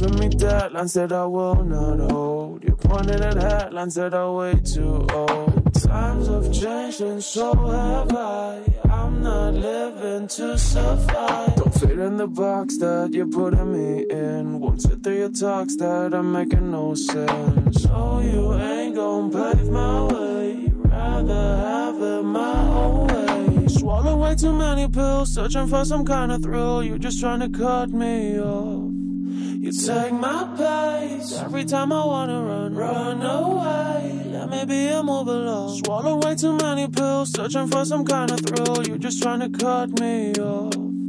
giving me deadlines that I will not hold. You pointed at headlines that are way too old. Times have changed and so have I. I'm not living to survive. Don't fit in the box that you're putting me in. Won't sit through your talks that are making no sense. No, you ain't gon' pave my way. Rather have it my own way. Swallow way too many pills, searching for some kind of thrill. You're just trying to cut me off. You take my pace every time I wanna run, run away. Let me be immovable. Swallow way too many pills, searching for some kind of thrill. You're just trying to cut me off. You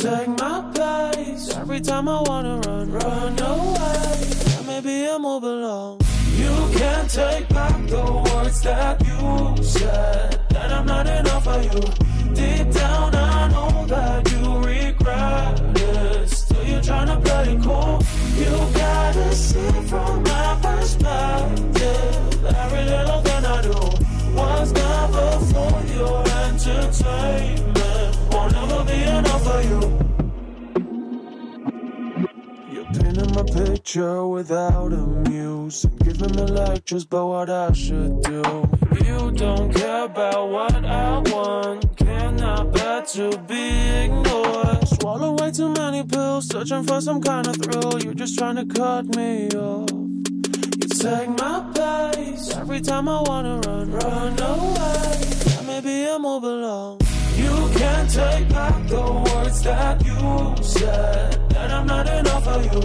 take my pace every time I wanna run, run away. Let me be immovable. You can't take back the words that you said, that I'm not enough for you. Deep down I know that you regret it. Still you're trying to play it cool. You gotta see from my perspective. Every little thing I do was never for your entertainment. Won't ever be enough for you. You're painting my picture without a muse and giving me lectures about what I should do. You don't care about what I want. Cannot bear to be ignored. Swallow way too many pills, searching for some kind of thrill. You're just trying to cut me off. You take my pace every time I wanna run, run away. Let me be immovable. You can't take back the words that you said, that I'm not enough for you.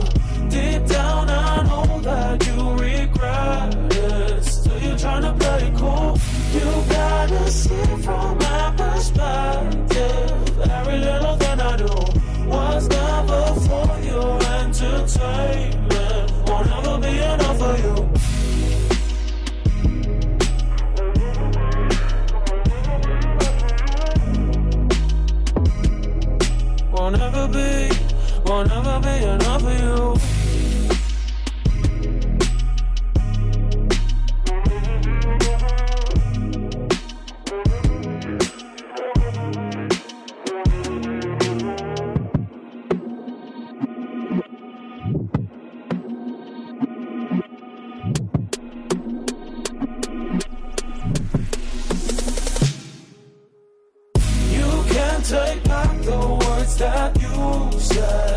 Deep down I know that you regret it. Still you're trying to play it cool. You gotta see from my perspective. Every little thing I do was never for your entertainment. Won't ever be enough for you. Won't ever be enough for you. You can't take back the words that you said.